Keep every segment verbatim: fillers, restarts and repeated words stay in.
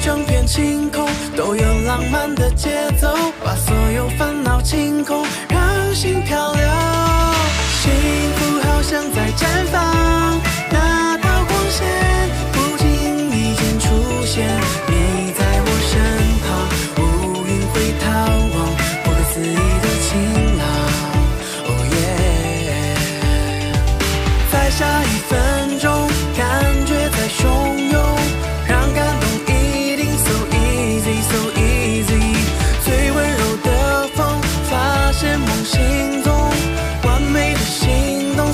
整片晴空，都有浪漫的节奏，把所有烦恼清空，让心漂流。幸福好像在绽放，那道光线不经意间出现，你在我身旁，乌云会逃亡，不可思议的晴朗。哦耶！再下一分钟，感觉在汹涌。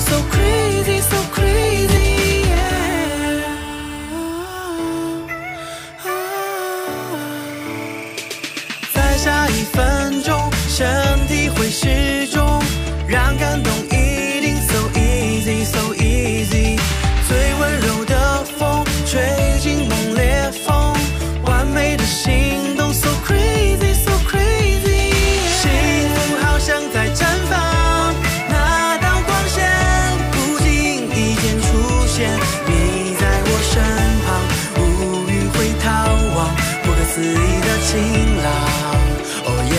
So crazy, so crazy, yeah. 再下一分钟，身体会失重，让感动一定 so easy, so easy。最温柔的风，吹进猛烈风，完美的心动 so crazy, so crazy。幸福好像在绽放。 肆意的晴朗，哦耶！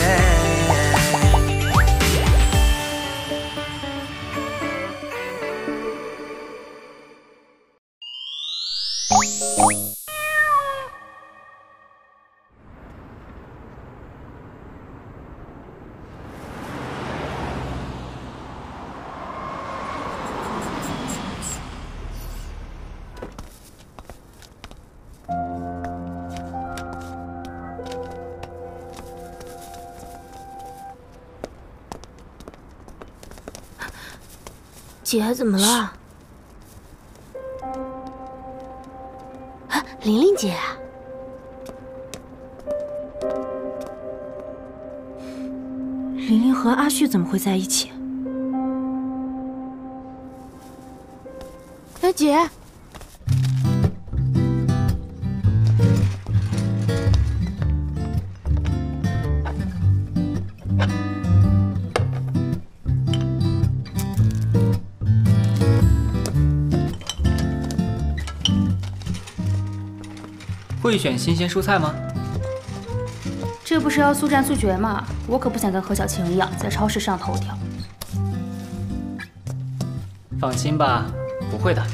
姐怎么了？啊，玲玲姐，玲玲和阿旭怎么会在一起？哎，姐，会选新鲜蔬菜吗？这不是要速战速决吗？我可不想跟何小晴一样在超市上头条。放心吧，不会的。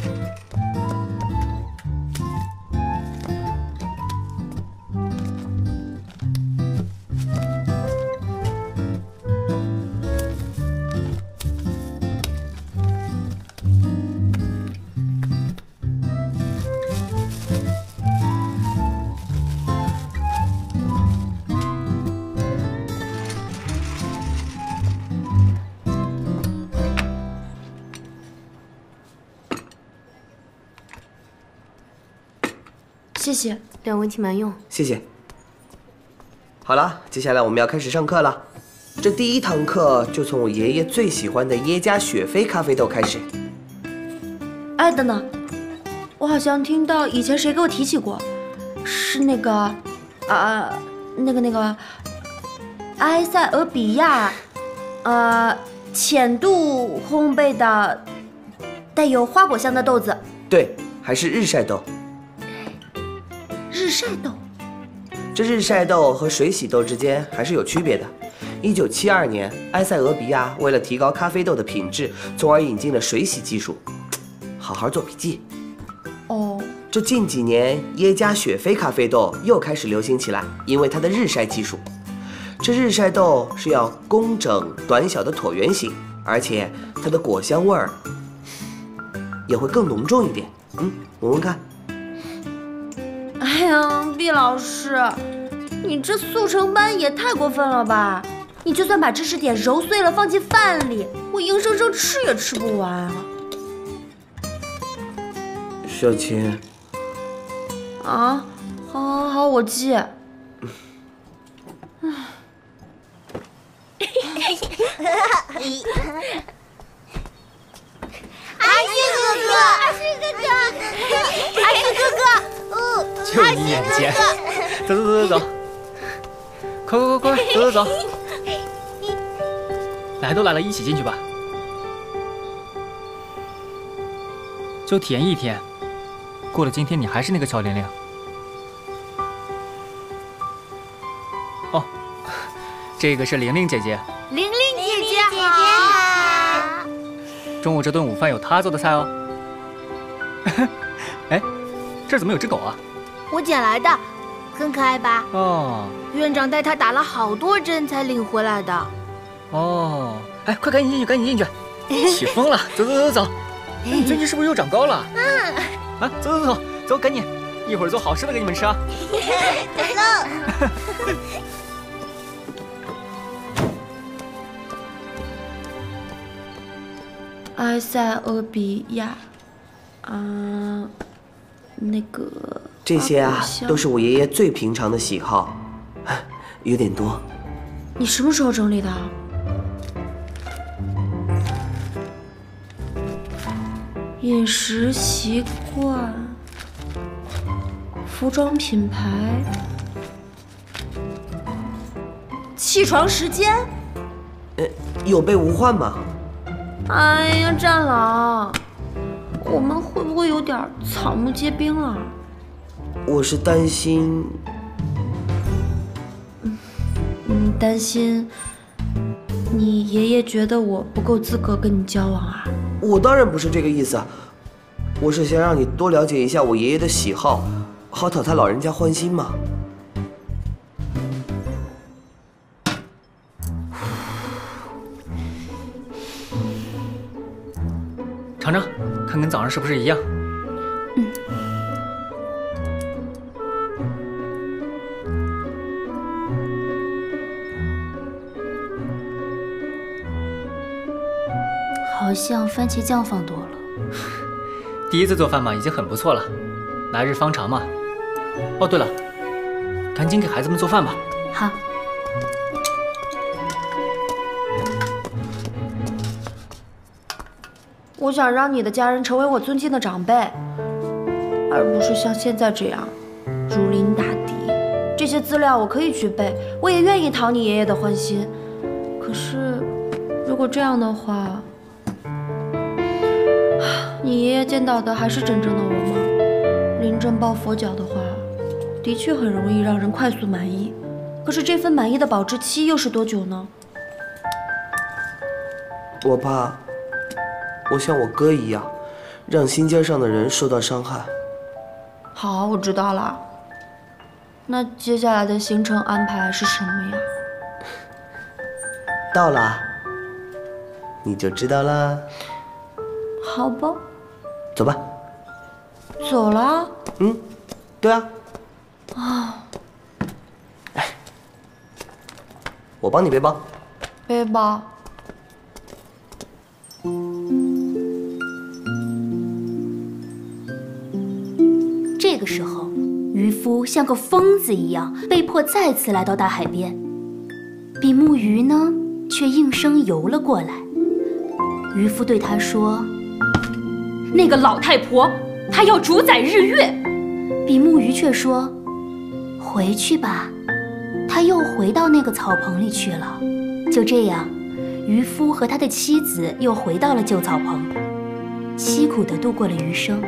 谢谢，两位请慢用。谢谢。好了，接下来我们要开始上课了。这第一堂课就从我爷爷最喜欢的耶加雪菲咖啡豆开始。哎，等等，我好像听到以前谁给我提起过，是那个，啊，那个那个，埃塞俄比亚，呃，浅度烘焙的，带有花果香的豆子。对，还是日晒豆。 日晒豆，这日晒豆和水洗豆之间还是有区别的。一九七二年，埃塞俄比亚为了提高咖啡豆的品质，从而引进了水洗技术。好好做笔记。哦，这近几年，耶加雪菲咖啡豆又开始流行起来，因为它的日晒技术。这日晒豆是要工整短小的椭圆形，而且它的果香味儿也会更浓重一点。嗯，闻闻看。 哎呀，毕老师，你这速成班也太过分了吧！你就算把知识点揉碎了放进饭里，我硬生生吃也吃不完啊！小琴。啊，好，好，好，我记。阿旭哥哥，阿旭哥哥，阿旭哥哥。 就你眼尖，走走走走走，快快快快，走走走，来都来了，一起进去吧，就体验一天。过了今天，你还是那个小玲玲。这个是玲玲姐姐。玲玲姐姐好。中午这顿午饭有她做的菜哦。哎，这怎么有只狗啊？我捡来的，很可爱吧？哦。院长带它打了好多针才领回来的。哦。哎，快赶紧进去，赶紧进去！起风了，走走走走。你最近是不是又长高了？嗯。啊，走走走走，赶紧，一会儿做好吃的给你们吃啊。走喽。埃塞俄比亚，啊，那个这些啊，都是我爷爷最平常的喜好，有点多。你什么时候整理的？饮食习惯，服装品牌，起床时间。呃，有备无患嘛。 哎呀，战狼，我们会不会有点草木皆兵了？我是担心，嗯，担心你爷爷觉得我不够资格跟你交往啊？我当然不是这个意思，我是想让你多了解一下我爷爷的喜好，好讨他老人家欢心嘛。 尝尝，看跟早上是不是一样？嗯。好像番茄酱放多了。第一次做饭嘛，已经很不错了，来日方长嘛。哦，对了，赶紧给孩子们做饭吧。好。 我想让你的家人成为我尊敬的长辈，而不是像现在这样如临大敌。这些资料我可以去背，我也愿意讨你爷爷的欢心。可是，如果这样的话，你爷爷见到的还是真正的我吗？临阵抱佛脚的话，的确很容易让人快速满意。可是这份满意的保质期又是多久呢？我怕。 我像我哥一样，让心尖上的人受到伤害。好，我知道了。那接下来的行程安排是什么呀？到了，你就知道啦。好吧。走吧。走了？嗯，对啊。啊。哎，我帮你背包。背包。 这个时候，渔夫像个疯子一样，被迫再次来到大海边。比目鱼呢，却应声游了过来。渔夫对他说：“那个老太婆，她要主宰日月。”比目鱼却说：“回去吧。”他又回到那个草棚里去了。就这样。 渔夫和他的妻子又回到了旧草棚，凄苦地度过了余生。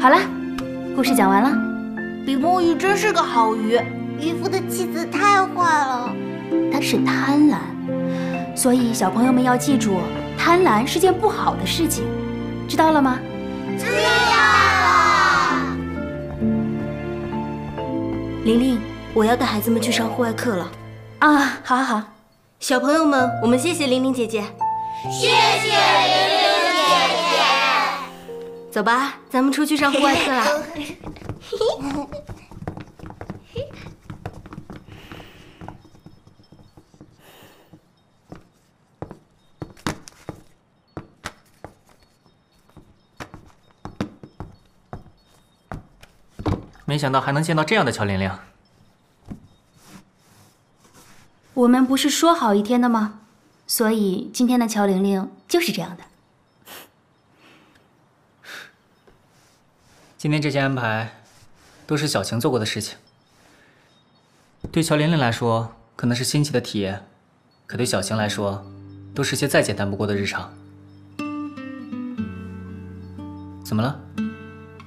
好了，故事讲完了。比目鱼真是个好鱼，渔夫的妻子太坏了。他是贪婪，所以小朋友们要记住，贪婪是件不好的事情，知道了吗？知道了。玲玲，我要带孩子们去上户外课了。啊，好好好。 小朋友们，我们谢谢玲玲姐姐，谢谢玲玲姐姐。走吧，咱们出去上户外课了。没想到还能见到这样的乔玲玲。 我们不是说好一天的吗？所以今天的乔玲玲就是这样的。今天这些安排，都是小晴做过的事情。对乔玲玲来说，可能是新奇的体验；可对小晴来说，都是些再简单不过的日常。怎么了？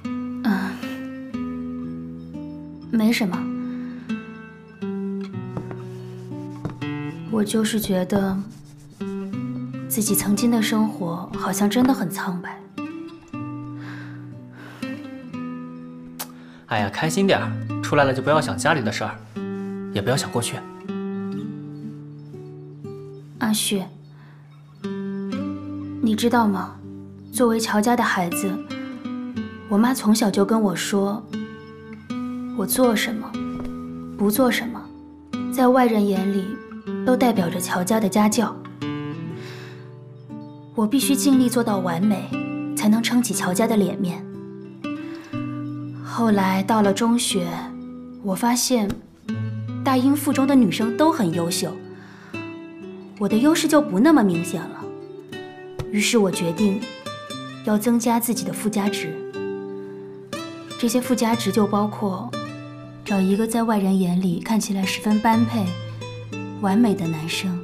嗯，没什么。我就是觉得自己曾经的生活好像真的很苍白。哎呀，开心点儿，出来了就不要想家里的事儿，也不要想过去。阿旭，你知道吗？作为乔家的孩子，我妈从小就跟我说，我做什么，不做什么，在外人眼里都代表着乔家的家教。我必须尽力做到完美，才能撑起乔家的脸面。后来到了中学，我发现大英附中的女生都很优秀，我的优势就不那么明显了。于是我决定要增加自己的附加值，这些附加值就包括找一个在外人眼里看起来十分般配、完美的男生，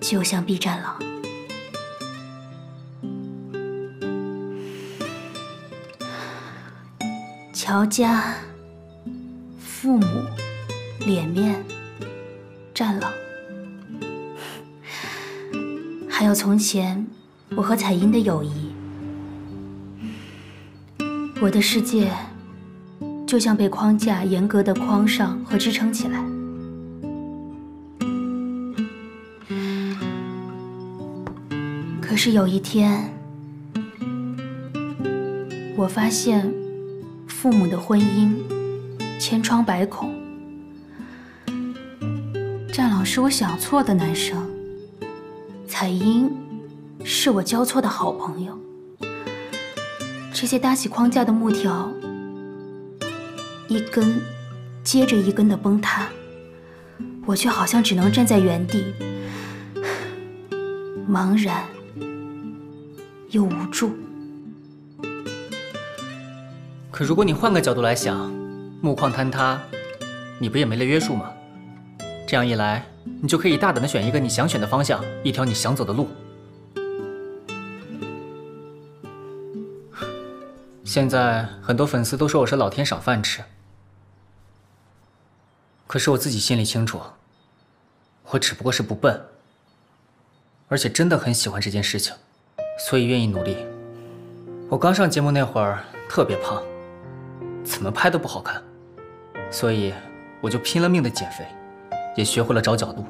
就像B站郎。乔家、父母、脸面、战狼，还有从前我和彩英的友谊，我的世界就像被框架严格的框上和支撑起来。可是有一天，我发现父母的婚姻千疮百孔。战狼是我想错的男生，彩英是我交错的好朋友。这些搭起框架的木条，一根接着一根的崩塌，我却好像只能站在原地，茫然又无助。可如果你换个角度来想，木框坍塌，你不也没了约束吗？这样一来，你就可以大胆地选一个你想选的方向，一条你想走的路。现在很多粉丝都说我是老天赏饭吃，可是我自己心里清楚，我只不过是不笨，而且真的很喜欢这件事情，所以愿意努力。我刚上节目那会儿特别胖，怎么拍都不好看，所以我就拼了命的减肥，也学会了找角度。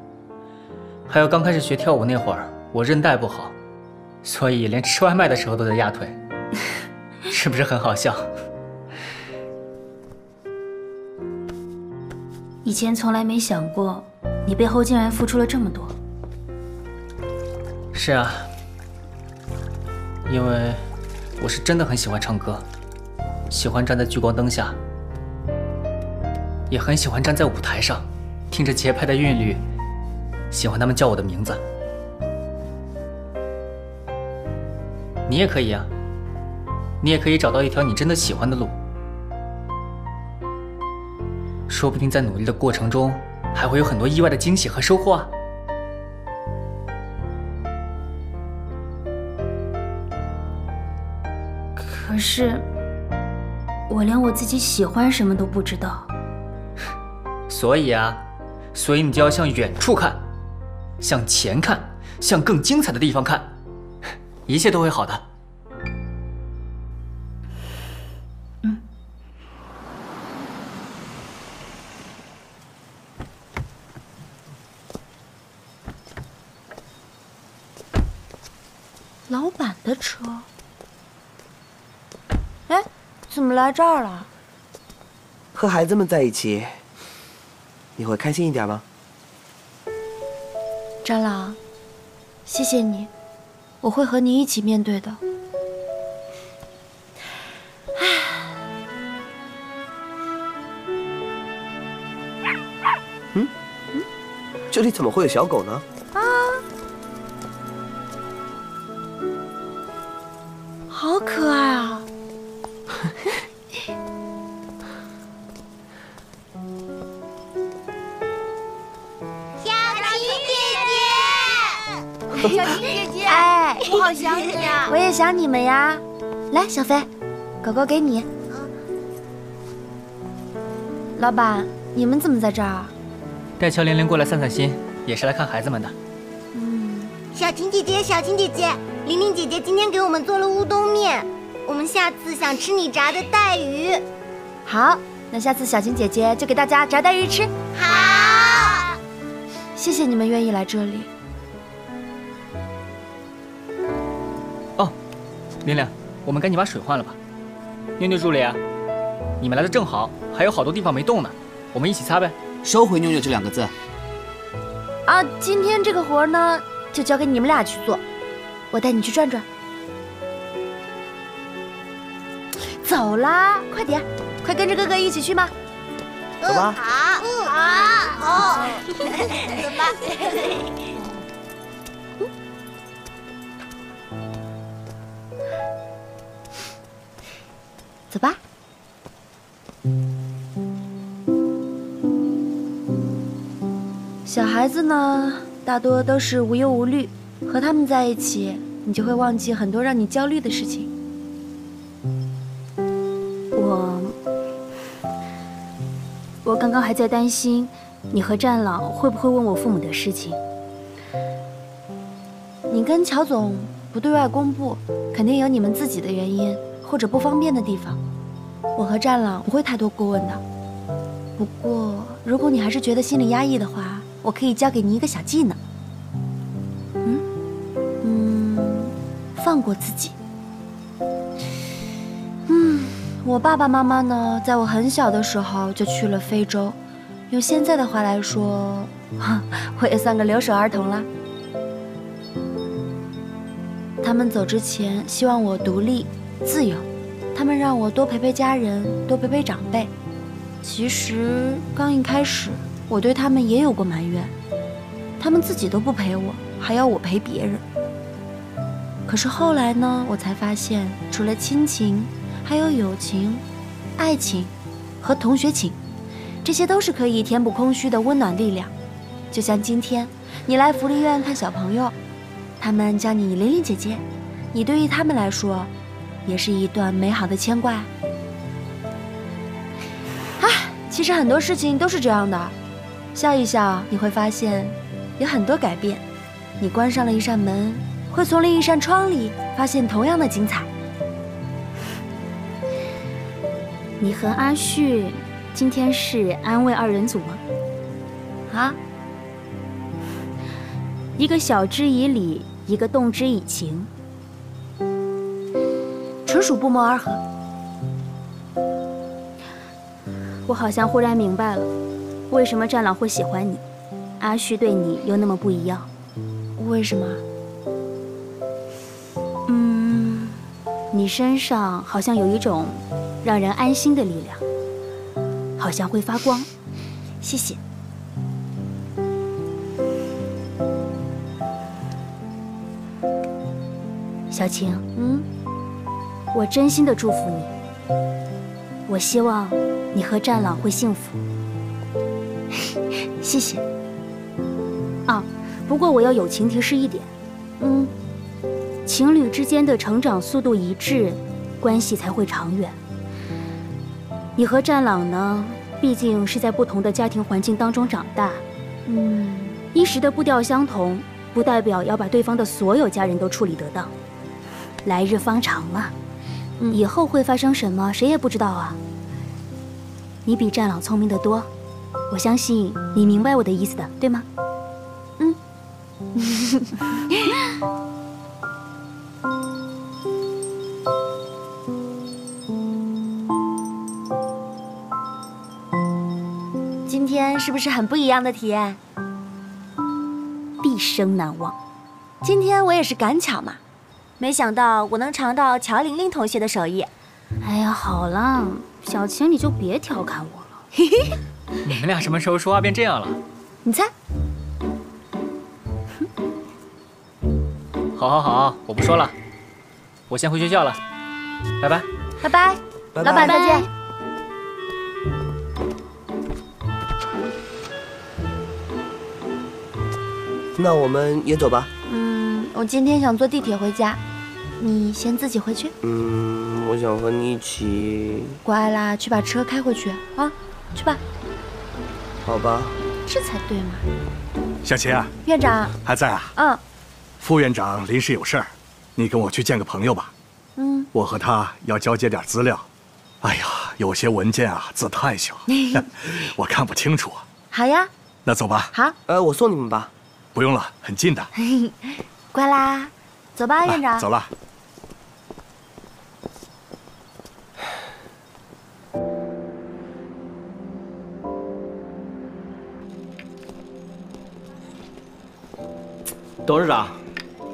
还有刚开始学跳舞那会儿，我韧带不好，所以连吃外卖的时候都在压腿，是不是很好笑？以前从来没想过，你背后竟然付出了这么多。是啊，因为我是真的很喜欢唱歌，喜欢站在聚光灯下，也很喜欢站在舞台上，听着节拍的韵律，喜欢他们叫我的名字。你也可以啊，你也可以找到一条你真的喜欢的路，说不定在努力的过程中，还会有很多意外的惊喜和收获啊。可是我连我自己喜欢什么都不知道。所以啊，所以你就要向远处看，向前看，向更精彩的地方看，一切都会好的。嗯。老板的车。哎，怎么来这儿了？和孩子们在一起，你会开心一点吗？张朗，谢谢你，我会和你一起面对的。嗯，这里怎么会有小狗呢？啊，好可爱啊！小青姐姐，哎，我好想你啊！我也想你们呀！来，小飞，狗狗给你。老板，你们怎么在这儿啊？带乔玲玲过来散散心，也是来看孩子们的。嗯，小婷姐姐，小婷姐姐，玲玲姐姐今天给我们做了乌冬面，我们下次想吃你炸的带鱼。好，那下次小婷姐姐就给大家炸带鱼吃。好，谢谢你们愿意来这里。哦，玲玲，我们赶紧把水换了吧。妞妞助理啊，你们来的正好，还有好多地方没动呢。 我们一起擦呗，收回“妞妞”这两个字。啊，今天这个活呢，就交给你们俩去做，我带你去转转。走啦，快点，快跟着哥哥一起去吧。走吧。好，好，走吧。走吧。 小孩子呢，大多都是无忧无虑，和他们在一起，你就会忘记很多让你焦虑的事情。我，我刚刚还在担心你和战老会不会问我父母的事情。你跟乔总不对外公布，肯定有你们自己的原因或者不方便的地方。我和战老不会太多过问的。不过，如果你还是觉得心里压抑的话， 我可以教给你一个小技能，嗯嗯，放过自己。嗯，我爸爸妈妈呢，在我很小的时候就去了非洲，用现在的话来说，我也算个留守儿童啦。他们走之前，希望我独立自由，他们让我多陪陪家人，多陪陪长辈。其实刚一开始， 我对他们也有过埋怨，他们自己都不陪我，还要我陪别人。可是后来呢，我才发现，除了亲情，还有友情、爱情和同学情，这些都是可以填补空虚的温暖力量。就像今天，你来福利院看小朋友，他们叫你玲玲姐姐，你对于他们来说，也是一段美好的牵挂。啊，其实很多事情都是这样的。 笑一笑，你会发现有很多改变。你关上了一扇门，会从另一扇窗里发现同样的精彩。你和阿旭今天是安慰二人组吗？啊？一个晓之以理，一个动之以情，纯属不谋而合。我好像忽然明白了。 为什么战老会喜欢你？阿旭对你又那么不一样，为什么？嗯，你身上好像有一种让人安心的力量，好像会发光。谢谢。小晴，嗯，我真心的祝福你。我希望你和战老会幸福。 谢谢。啊，不过我要友情提示一点，嗯，情侣之间的成长速度一致，关系才会长远。你和战朗呢，毕竟是在不同的家庭环境当中长大，嗯，一时的步调相同，不代表要把对方的所有家人都处理得当。来日方长嘛，嗯，以后会发生什么，谁也不知道啊。你比战朗聪明得多。 我相信你明白我的意思的，对吗？嗯。今天是不是很不一样的体验？毕生难忘。今天我也是赶巧嘛，没想到我能尝到乔玲玲同学的手艺。哎呀，好了，小晴你就别调侃我了。嘿嘿。 你们俩什么时候说话变这样了？你猜。好，好，好，我不说了，我先回学校了，拜拜。拜拜，老板再见。那我们也走吧。嗯，我今天想坐地铁回家，你先自己回去。嗯，我想和你一起。乖啦，去把车开回去啊，去吧。好吧，这才对嘛。小琴啊，院长还在啊？嗯，副院长临时有事儿，你跟我去见个朋友吧。嗯，我和他要交接点资料。哎呀，有些文件啊字太小，我看不清楚。好呀，那走吧。好，呃，我送你们吧。不用了，很近的。乖啦，走吧，院长。走了。 董事长，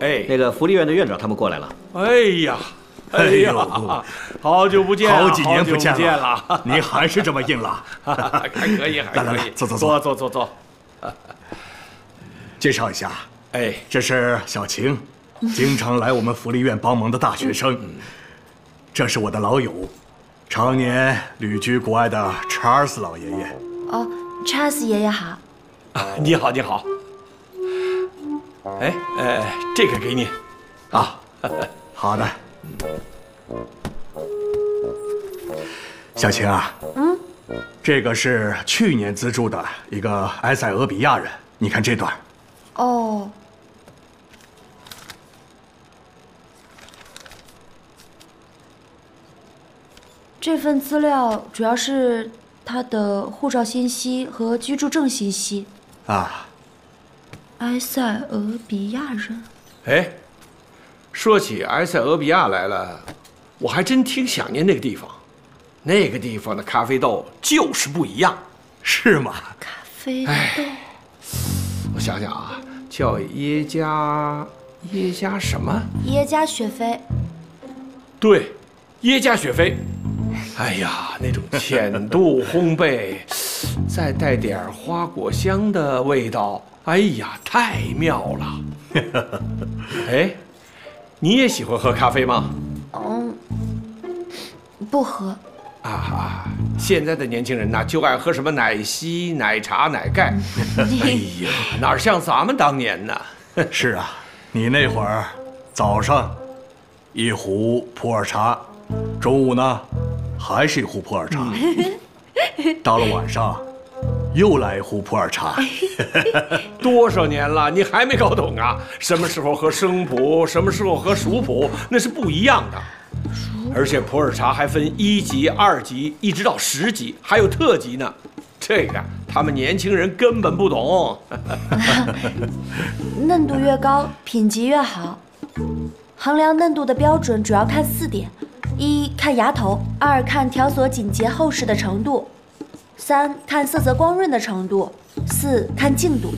哎，那个福利院的院长他们过来了。哎呀，哎呀，好久不见，好几年不见了，您还是这么硬朗，还可以，还可以。坐坐坐坐坐坐。介绍一下，哎，这是小晴，经常来我们福利院帮忙的大学生。这是我的老友，常年旅居国外的 Charles 老爷爷。哦 ，Charles 爷爷好。你好，你好。 哎，呃，这个给你，啊，好的。小晴啊，嗯，这个是去年资助的一个埃塞俄比亚人，你看这段。哦。这份资料主要是他的护照信息和居住证信息。啊。 埃塞俄比亚人。哎，说起埃塞俄比亚来了，我还真挺想念那个地方。那个地方的咖啡豆就是不一样，是吗？咖啡豆。我想想啊，叫耶加耶加什么？耶加雪菲。对，耶加雪菲。哎呀，那种浅度烘焙，再带点花果香的味道。 哎呀，太妙了！哎，你也喜欢喝咖啡吗？嗯，不喝。啊，现在的年轻人呐，就爱喝什么奶昔、奶茶、奶盖。哎呀，哪像咱们当年呢？是啊，你那会儿早上一壶普洱茶，中午呢还是一壶普洱茶，到了晚上。 又来一壶普洱茶，多少年了，你还没搞懂啊？什么时候喝生普，什么时候喝熟普，那是不一样的。而且普洱茶还分一级、二级，一直到十级，还有特级呢。这个他们年轻人根本不懂。嫩度越高，品级越好。衡量嫩度的标准主要看四点：一看芽头，二看条索紧结厚实的程度。 三看色泽光润的程度，四看净度。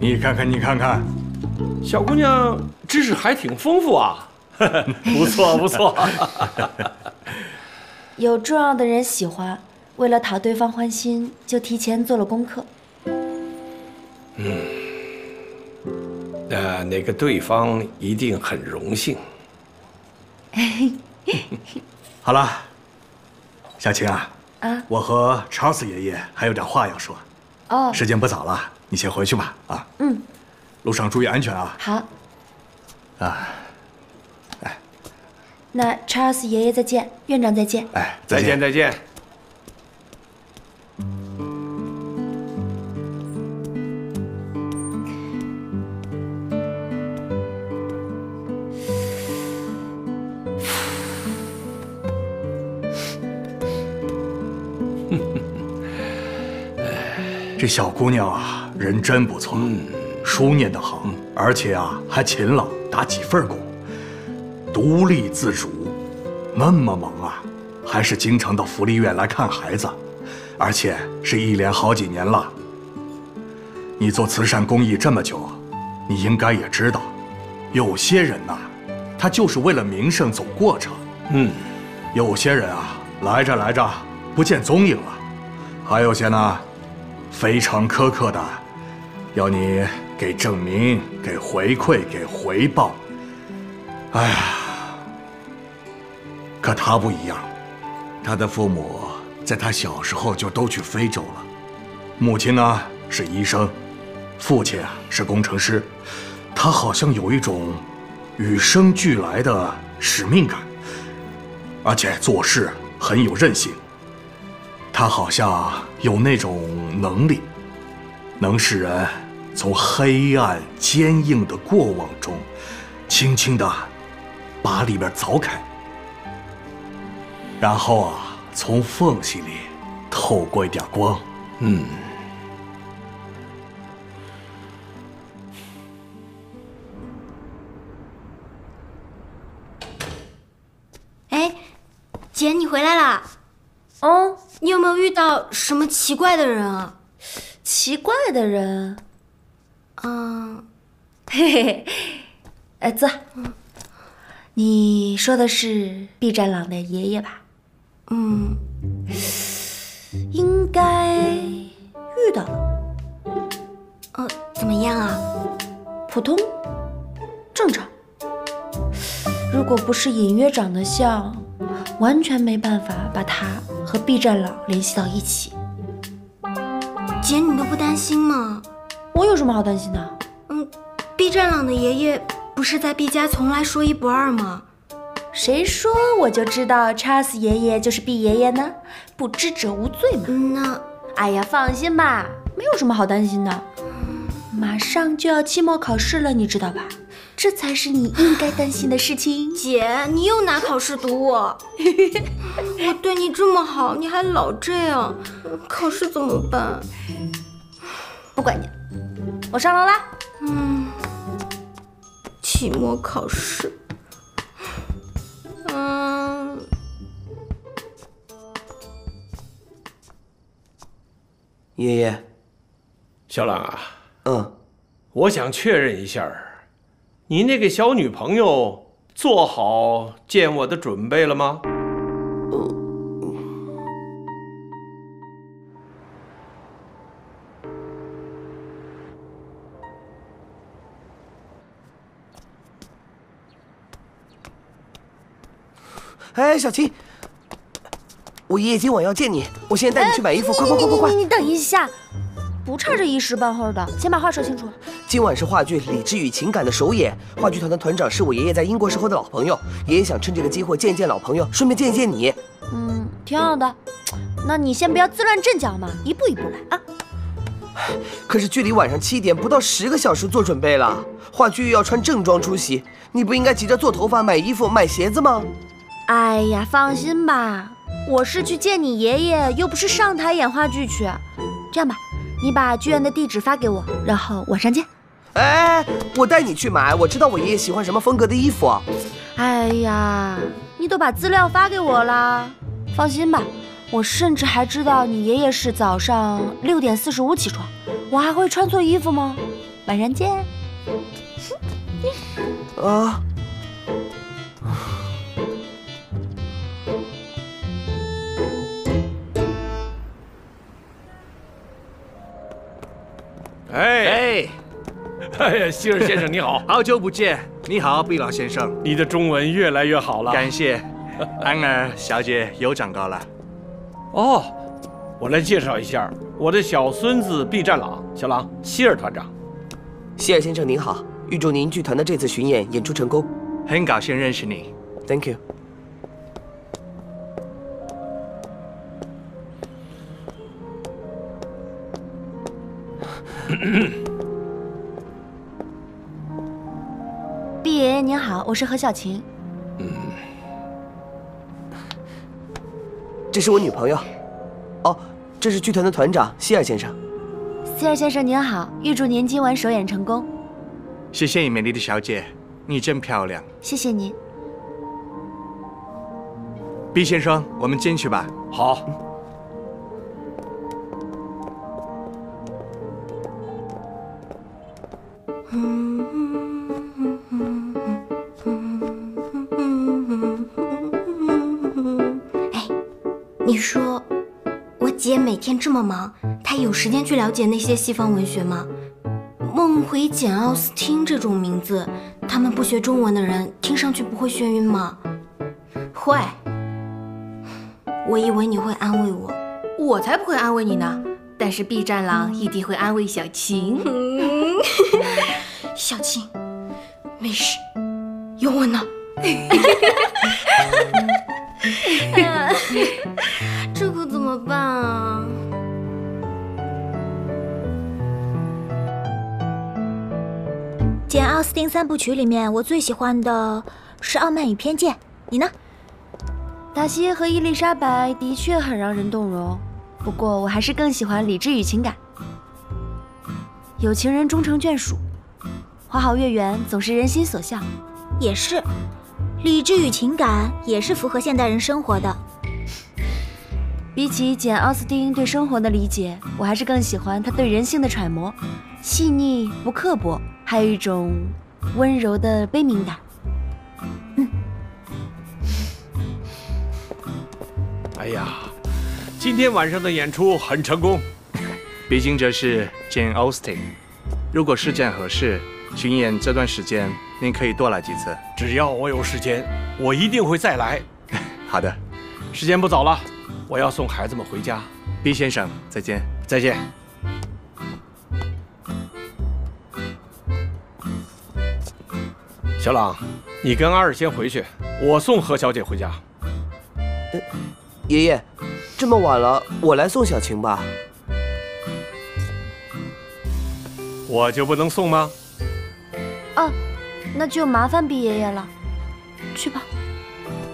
你看看，你看看，小姑娘知识还挺丰富啊，不错不错。有重要的人喜欢，为了讨对方欢心，就提前做了功课。嗯，呃，那个对方一定很荣幸。好了，小晴啊。 啊，我和 Charles 爷爷还有点话要说。哦，时间不早了，你先回去吧。啊，嗯，路上注意安全啊。好。啊，哎，那 Charles 爷爷再见，院长再见。哎，再见再见。这小姑娘啊，人真不错，书念得好，而且啊还勤劳，打几份工，独立自主。那么忙啊，还是经常到福利院来看孩子，而且是一连好几年了。你做慈善公益这么久，你应该也知道，有些人呐，他就是为了名声走过场。嗯，有些人啊，来着来着不见踪影了，还有些呢。 非常苛刻的，要你给证明、给回馈、给回报。哎呀，可他不一样，他的父母在他小时候就都去非洲了，母亲呢是医生，父亲啊是工程师，他好像有一种与生俱来的使命感，而且做事很有韧性。他好像有那种能力，能使人从黑暗坚硬的过往中，轻轻地把里边凿开，然后啊，从缝隙里透过一点光。嗯。 姐，你回来啦！哦，你有没有遇到什么奇怪的人啊？奇怪的人，嗯，嘿嘿，哎，坐。嗯、你说的是毕占朗的爷爷吧？嗯，应该遇到了。呃，怎么样啊？普通，正常。如果不是隐约长得像。 完全没办法把他和毕占朗联系到一起。姐，你都不担心吗？我有什么好担心的？嗯，毕占朗的爷爷不是在毕家从来说一不二吗？谁说我就知道 Charles 爷爷就是毕爷爷呢？不知者无罪嘛。那，哎呀，放心吧，没有什么好担心的。马上就要期末考试了，你知道吧？ 这才是你应该担心的事情，姐，你又拿考试堵我。我对你这么好，你还老这样，考试怎么办？不管你，我上楼啦。嗯，期末考试，嗯，爷爷，小朗啊，嗯，我想确认一下。 你那个小女朋友做好见我的准备了吗？哎，小琪，我爷爷今晚要见你，我现在带你去买衣服，快快快快快！你等一下。 不差这一时半会儿的，先把话说清楚。今晚是话剧《理智与情感》的首演，话剧团的团长是我爷爷在英国时候的老朋友，爷爷想趁这个机会见见老朋友，顺便见见你。嗯，挺好的。那你先不要自乱阵脚嘛，一步一步来啊。可是距离晚上七点不到十个小时做准备了，话剧又要穿正装出席，你不应该急着做头发、买衣服、买鞋子吗？哎呀，放心吧，我是去见你爷爷，又不是上台演话剧去。这样吧。 你把剧院的地址发给我，然后晚上见。哎，我带你去买，我知道我爷爷喜欢什么风格的衣服。哎呀，你都把资料发给我啦。放心吧，我甚至还知道你爷爷是早上六点四十五起床，我还会穿错衣服吗？晚上见。啊。 哎哎，哎呀，希尔先生你好，好久不见。你好，毕老先生，你的中文越来越好了。感谢，安尔小姐又长高了。哦，我来介绍一下我的小孙子毕占朗，小朗，希尔团长。希尔先生您好，预祝您剧团的这次巡演演出成功。很高兴认识你 ，Thank you。毕爷爷您好，我是何小晴。嗯，这是我女朋友。哦，这是剧团的团长希尔先生。希尔先生您好，预祝您今晚首演成功。谢谢你，美丽的小姐，你真漂亮。谢谢您。毕先生，我们进去吧。好。嗯 哎，你说，我姐每天这么忙，她有时间去了解那些西方文学吗？梦回简·奥斯汀这种名字，他们不学中文的人听上去不会眩晕吗？会。我以为你会安慰我，我才不会安慰你呢。但是毕占朗一定会安慰小晴。小青，没事，有我呢。这可怎么办？办啊？简·奥斯汀三部曲里面，我最喜欢的是《傲慢与偏见》，你呢？达西耶和伊丽莎白的确很让人动容，不过我还是更喜欢《理智与情感》。有情人终成眷属，花好月圆总是人心所向。也是，理智与情感也是符合现代人生活的。比起简·奥斯汀对生活的理解，我还是更喜欢他对人性的揣摩，细腻不刻薄，还有一种温柔的悲悯感。嗯。哎呀，今天晚上的演出很成功。毕竟这是简·奥斯汀，如果时间合适，巡演这段时间您可以多来几次。只要我有时间，我一定会再来。好的，时间不早了。我要送孩子们回家，毕先生，再见，再见。小朗，你跟阿尔先回去，我送何小姐回家。爷爷，这么晚了，我来送小晴吧。我就不能送吗？哦，那就麻烦毕爷爷了。去吧，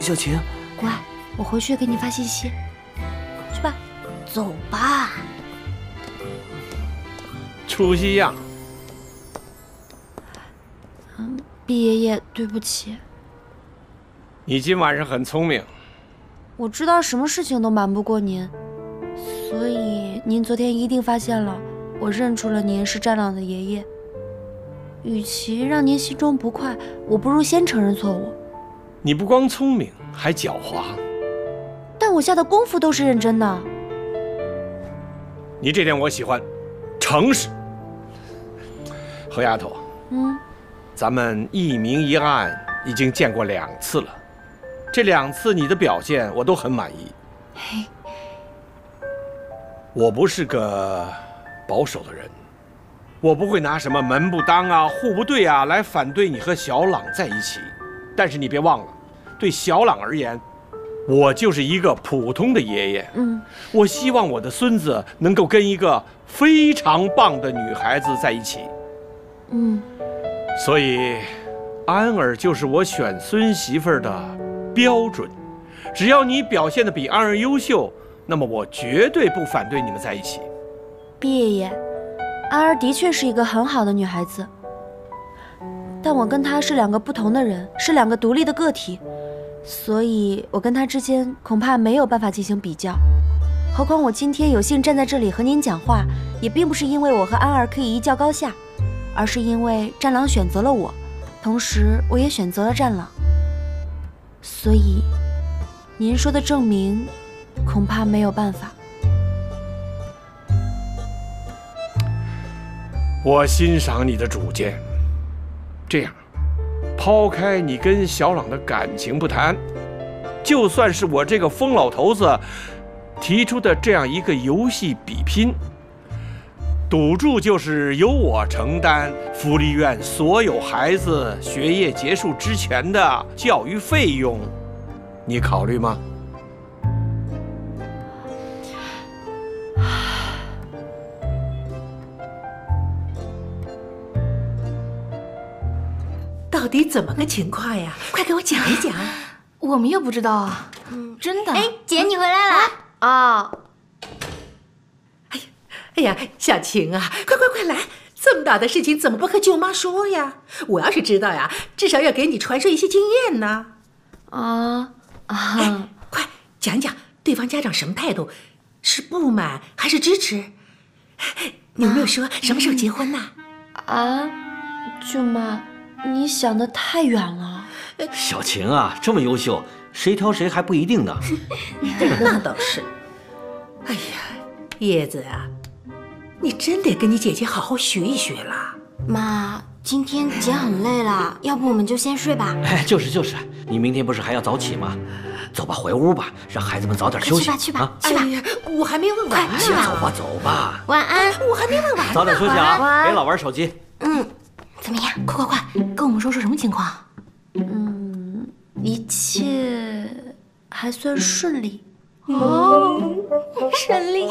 小晴，乖，我回去给你发信息。去吧，走吧。出息样。嗯，毕爷爷，对不起。你今晚上很聪明。我知道什么事情都瞒不过您，所以您昨天一定发现了，我认出了您是战狼的爷爷。与其让您心中不快，我不如先承认错误。你不光聪明，还狡猾。但我下的功夫都是认真的。你这点我喜欢，诚实。何丫头，嗯，咱们一明一暗已经见过两次了，这两次你的表现我都很满意。嘿，我不是个保守的人，我不会拿什么门不当啊、户不对啊来反对你和小朗在一起。但是你别忘了，对小朗而言，我就是一个普通的爷爷，嗯，我希望我的孙子能够跟一个非常棒的女孩子在一起，嗯，所以安尔就是我选孙媳妇儿的标准。只要你表现得比安尔优秀，那么我绝对不反对你们在一起。毕爷爷，安尔的确是一个很好的女孩子，但我跟她是两个不同的人，是两个独立的个体。所以，我跟他之间恐怕没有办法进行比较。何况我今天有幸站在这里和您讲话，也并不是因为我和安儿可以一较高下，而是因为战狼选择了我，同时我也选择了战狼。所以，您说的证明，恐怕没有办法。我欣赏你的主见。这样。抛开你跟小朗的感情不谈，就算是我这个疯老头子提出的这样一个游戏比拼，赌注就是由我承担福利院所有孩子学业结束之前的教育费用，你考虑吗？到底怎么个情况呀？快给我讲一讲，我们又不知道啊。嗯，真的。哎，姐，你回来了啊！哎呀，哎呀，小晴啊，快快快来！这么大的事情怎么不和舅妈说呀？我要是知道呀，至少要给你传授一些经验呢。啊啊！快讲讲对方家长什么态度？是不满还是支持？你有没有说什么时候结婚呢？啊，舅妈。你想的太远了，小晴啊，这么优秀，谁挑谁还不一定呢。那倒是。哎呀，叶子啊，你真得跟你姐姐好好学一学了。妈，今天姐很累了，要不我们就先睡吧。哎，就是就是，你明天不是还要早起吗？走吧，回屋吧，让孩子们早点休息。去吧去吧去吧！我还没问完呢。走吧走吧。晚安。我还没问完呢。早点休息啊，别老玩手机。嗯。怎么样？快快快，跟我们说说什么情况？嗯，一切还算顺利。哦，顺利。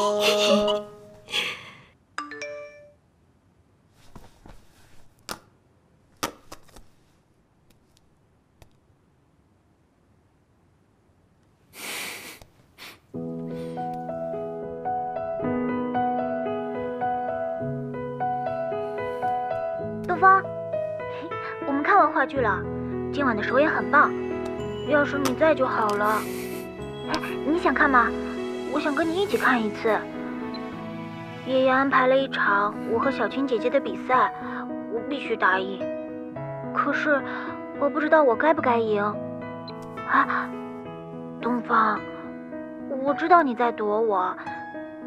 东方，我们看完话剧了，今晚的首演很棒，要是你在就好了。 哎，你想看吗？我想跟你一起看一次。爷爷安排了一场我和小青姐姐的比赛，我必须答应。可是我不知道我该不该赢。啊，东方，我知道你在躲我，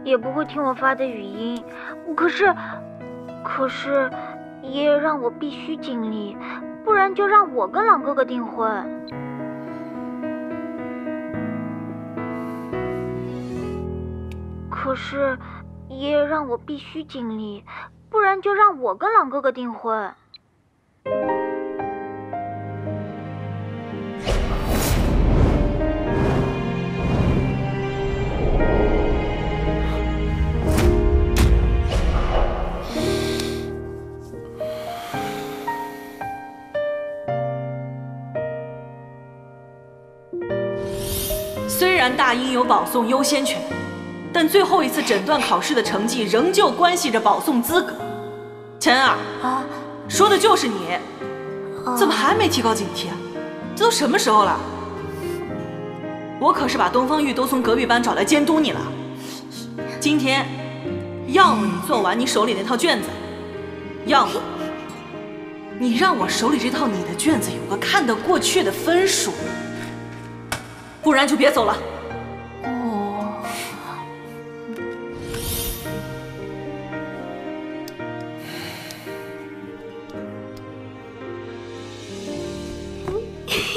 也不会听我发的语音。可是，可是爷爷让我必须尽力，不然就让我跟朗哥哥订婚。 可是，爷爷让我必须尽力，不然就让我跟朗哥哥订婚。虽然大英有保送优先权。 但最后一次诊断考试的成绩仍旧关系着保送资格。陈儿啊，说的就是你，怎么还没提高警惕啊？这都什么时候了？我可是把东方玉都从隔壁班找来监督你了。今天，要么你做完你手里那套卷子，要么你让我手里这套你的卷子有个看得过去的分数，不然就别走了。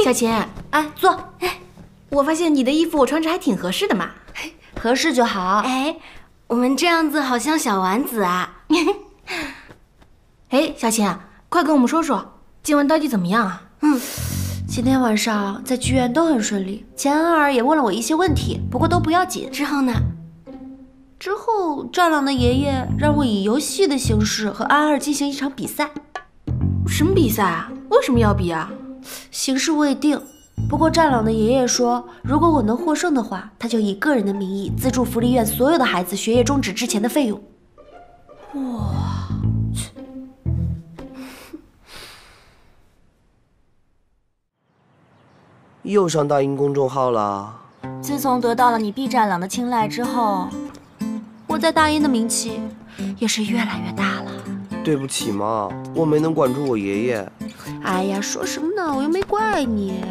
小琴，哎，坐。哎，我发现你的衣服我穿着还挺合适的嘛，合适就好。哎，我们这样子好像小丸子啊。哎，小琴，快跟我们说说今晚到底怎么样啊？嗯，今天晚上在剧院都很顺利，钱恩儿也问了我一些问题，不过都不要紧。之后呢？之后，赵朗的爷爷让我以游戏的形式和安儿进行一场比赛。什么比赛啊？为什么要比啊？ 形势未定，不过战狼的爷爷说，如果我能获胜的话，他就以个人的名义资助福利院所有的孩子学业终止之前的费用。哇！又上大英公众号了。自从得到了你 B 战狼的青睐之后，我在大英的名气也是越来越大了。对不起嘛，我没能管住我爷爷。 哎呀，说什么呢？我又没怪你，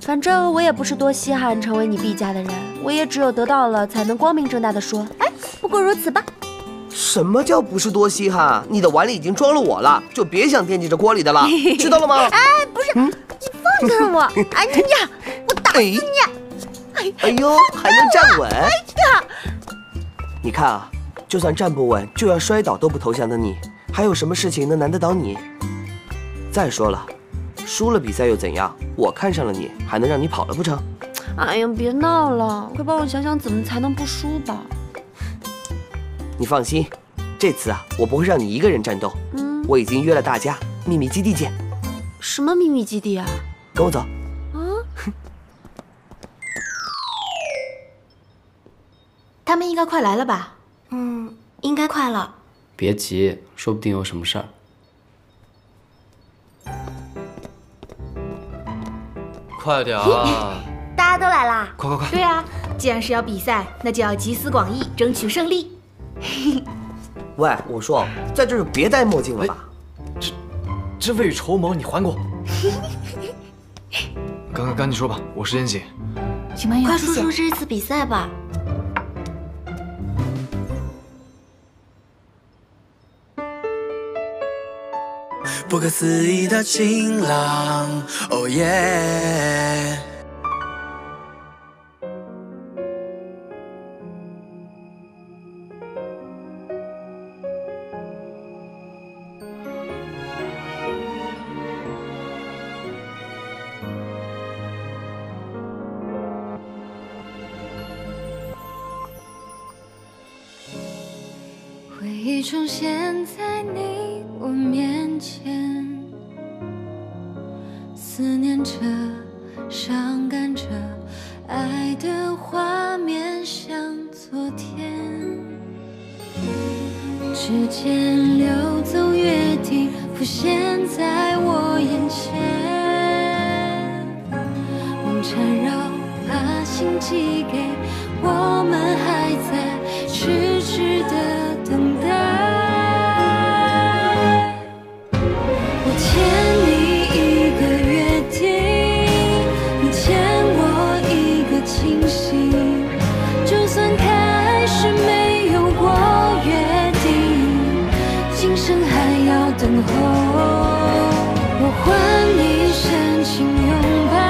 反正我也不是多稀罕成为你毕家的人，我也只有得到了，才能光明正大的说，哎，不过如此吧。什么叫不是多稀罕？你的碗里已经装了我了，就别想惦记着锅里的了，知道了吗？哎，不是，嗯、你放开我！哎呀，我打死你！哎，哎呦，还能站稳！哎呀，你看啊，就算站不稳，就要摔倒都不投降的你，还有什么事情能难得倒你？ 再说了，输了比赛又怎样？我看上了你，还能让你跑了不成？哎呀，别闹了，快帮我想想怎么才能不输吧。你放心，这次啊，我不会让你一个人战斗。嗯，我已经约了大家，秘密基地见。什么秘密基地啊？跟我走。啊？他们应该快来了吧？嗯，应该快了。别急，说不定有什么事儿。 快点啊！大家都来啦！快快快！对啊，既然是要比赛，那就要集思广益，争取胜利。喂，我说，在这儿就别戴墨镜了吧？这这未雨绸缪，你还给我！赶赶赶紧说吧，我时间紧。请慢用。快说说这次比赛吧。不可思议的晴朗，哦耶！重现在你我面前，思念着，伤感着，爱的画面像昨天，指尖溜走约定，浮现在我眼前，梦缠绕，把心寄给我们，还在痴痴的等待。我欠你一个约定，你欠我一个清醒，就算开始没有过约定，今生还要等候。我还你深情拥抱，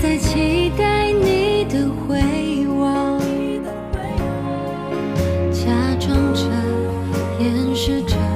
在期待你的回望，假装着，掩饰着。